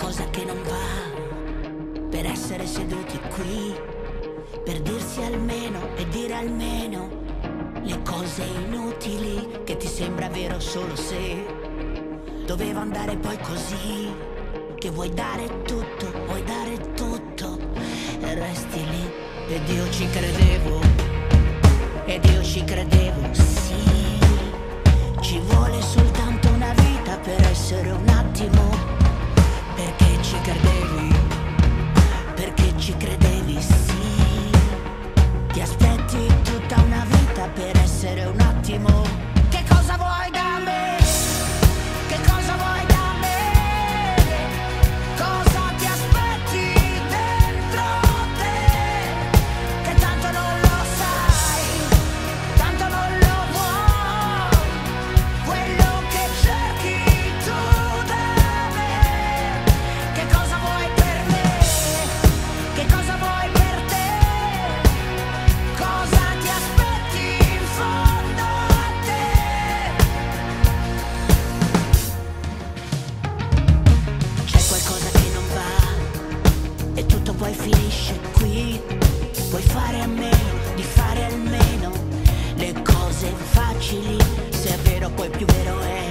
qualcosa che non va, per essere seduti qui, per dirsi almeno e dire almeno le cose inutili che ti sembra vero solo se doveva andare poi così, che vuoi dare tutto e resti lì. Ed io ci credevo, ed io ci credevo, sì, ci vuole soltanto una vita per essere un attimo. Perché ci credevi, perché ci credevi, sì, ti aspetti tutta una vita per essere un attimo. Che cosa vuoi da me? Che cosa vuoi da me? Cosa ti aspetti dentro te? Che tanto non lo sai, tanto non lo vuoi, quello che cerchi tu. Poi finisce qui, puoi fare a meno di fare almeno le cose facili, se è vero poi più vero è,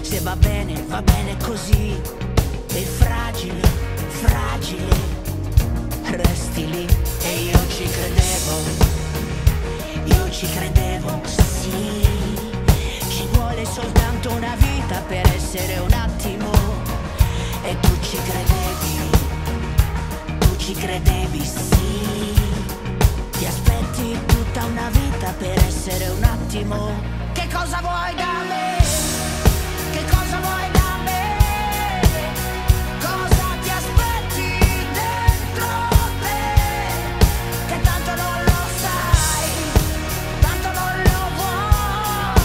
se va bene così, e fragile, fragile, resti lì. E io ci credevo, sì, ci vuole soltanto una vita per essere un attimo, e tu ci credevi. Ci credevi, sì, ti aspetti tutta una vita per essere un attimo. Che cosa vuoi da me? Che cosa vuoi da me? Cosa ti aspetti dentro te? Che tanto non lo sai, tanto non lo vuoi,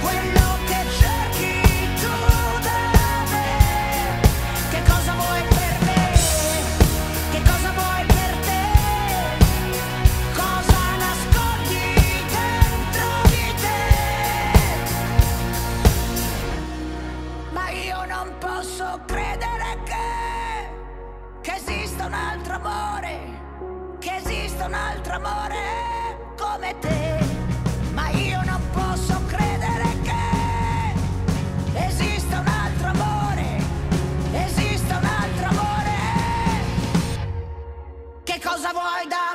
quello che cerchi tu da me. Che cosa vuoi per me? Che cosa vuoi per te? Cosa nascondi dentro di te? Ma io non posso credere che esista un altro amore, che esista un altro amore come te. Ma io non posso credere che esista un altro amore, esista un altro amore. Che cosa vuoi da